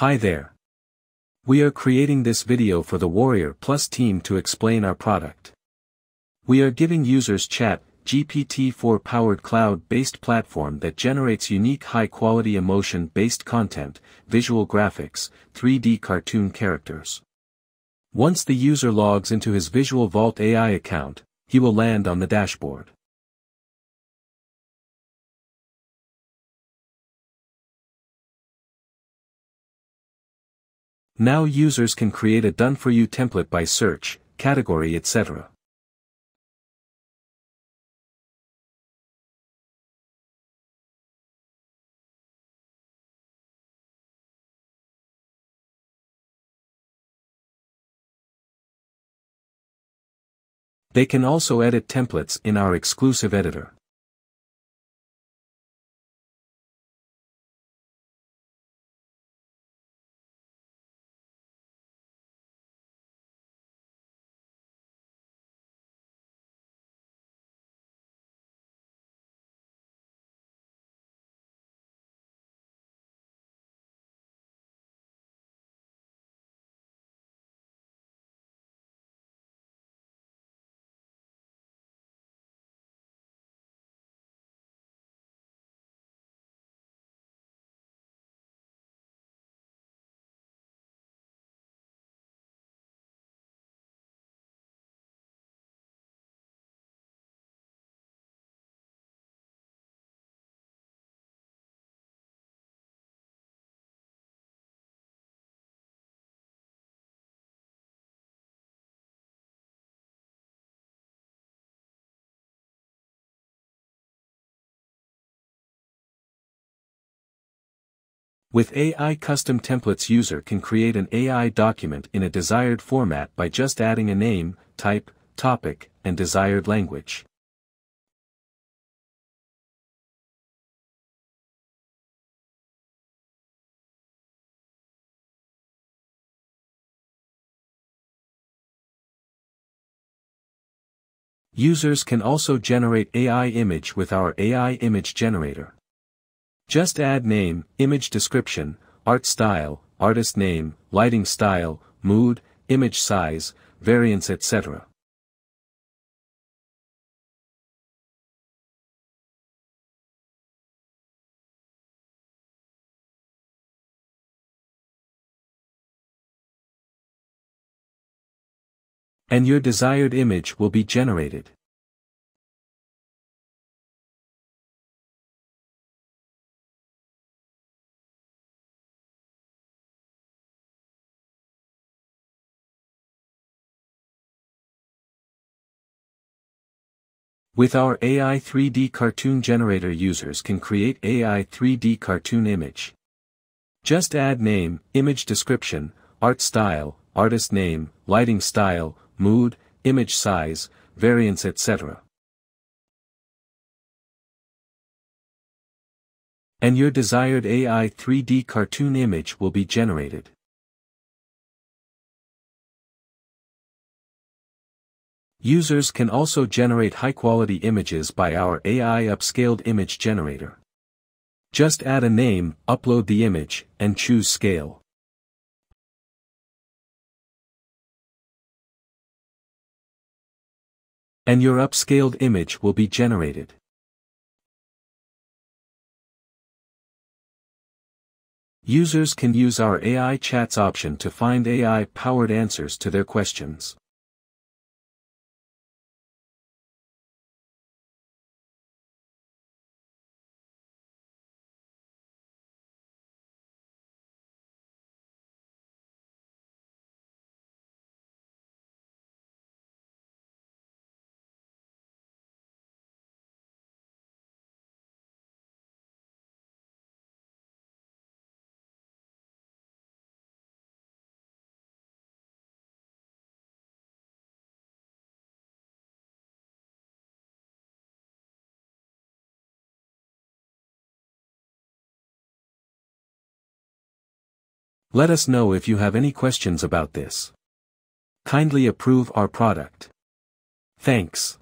Hi there. We are creating this video for the Warrior Plus team to explain our product. We are giving users Chat GPT-4 powered cloud-based platform that generates unique high-quality emotion-based content, visual graphics, 3D cartoon characters. Once the user logs into his Visual Vault AI account, he will land on the dashboard. Now users can create a done-for-you template by search, category, etc. They can also edit templates in our exclusive editor. With AI Custom Templates, user can create an AI document in a desired format by just adding a name, type, topic, and desired language. Users can also generate AI image with our AI image generator. Just add name, image description, art style, artist name, lighting style, mood, image size, variants, etc. And your desired image will be generated. With our AI 3D cartoon generator, users can create AI 3D cartoon image. Just add name, image description, art style, artist name, lighting style, mood, image size, variants, etc. And your desired AI 3D cartoon image will be generated. Users can also generate high-quality images by our AI upscaled image generator. Just add a name, upload the image, and choose scale. And your upscaled image will be generated. Users can use our AI chats option to find AI-powered answers to their questions. Let us know if you have any questions about this. Kindly approve our product. Thanks.